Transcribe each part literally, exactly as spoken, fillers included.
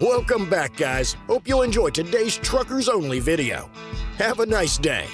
Welcome back, guys. Hope you'll enjoy today's Truckers Only video. Have a nice day.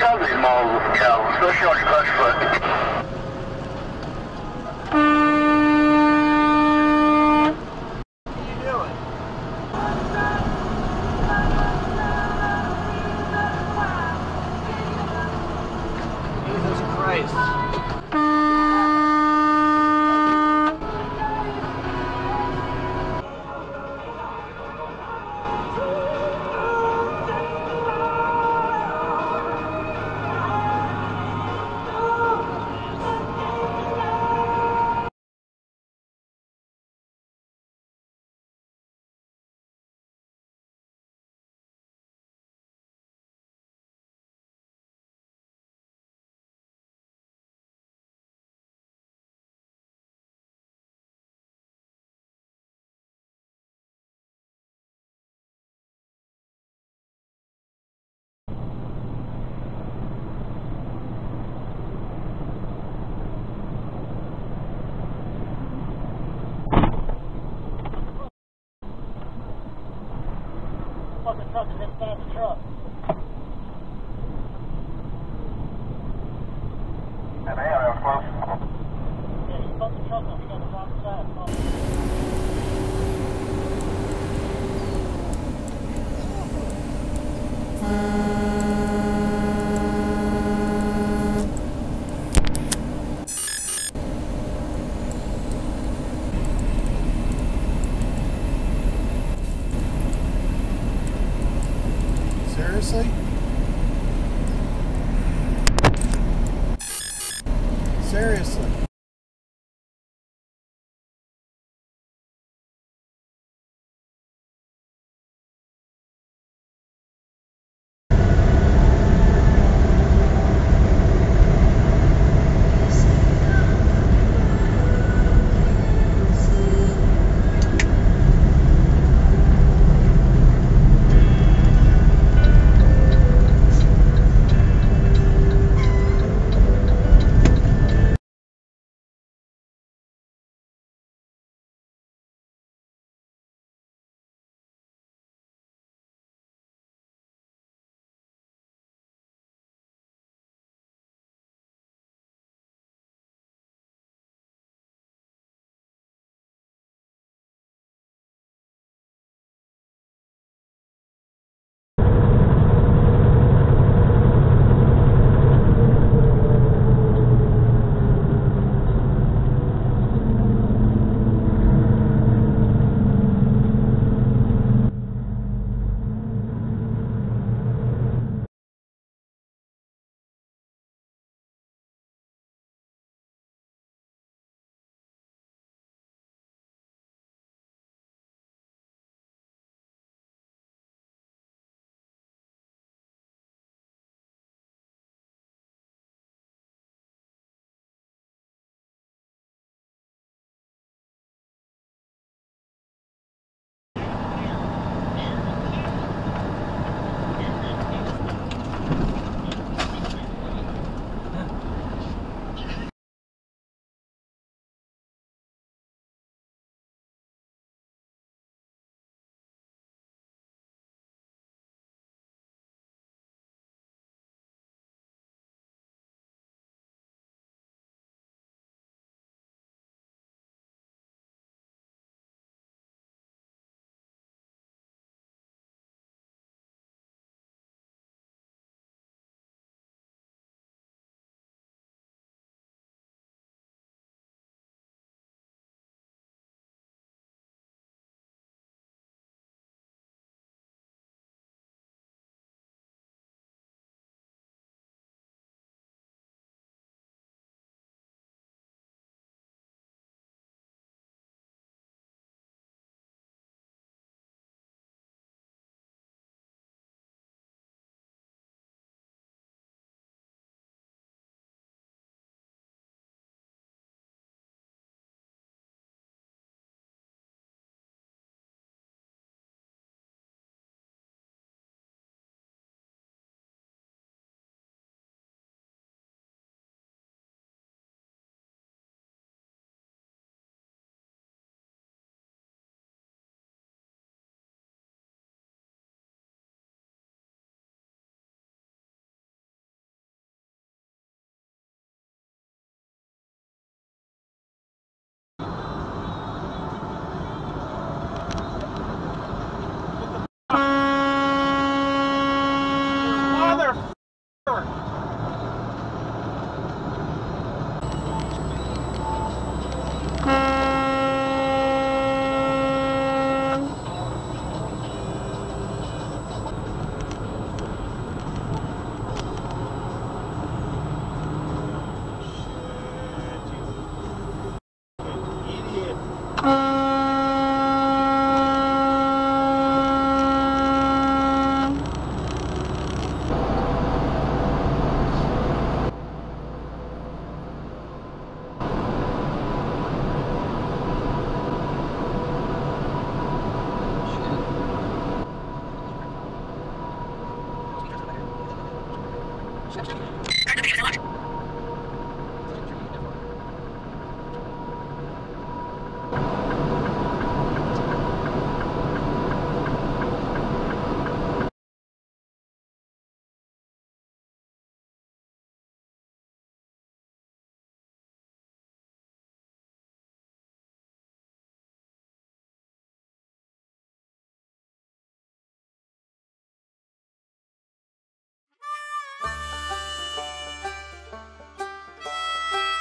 All these models with the cattle, especially on your clutch foot. What are you doing? Jesus Christ. The truck is inside the truck. Hey, man, that was close. Yeah, you fucked the truck up, you got the wrong side. Seriously? Seriously?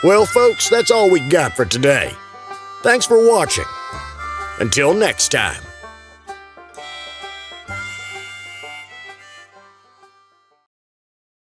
Well, folks, that's all we got for today. Thanks for watching. Until next time.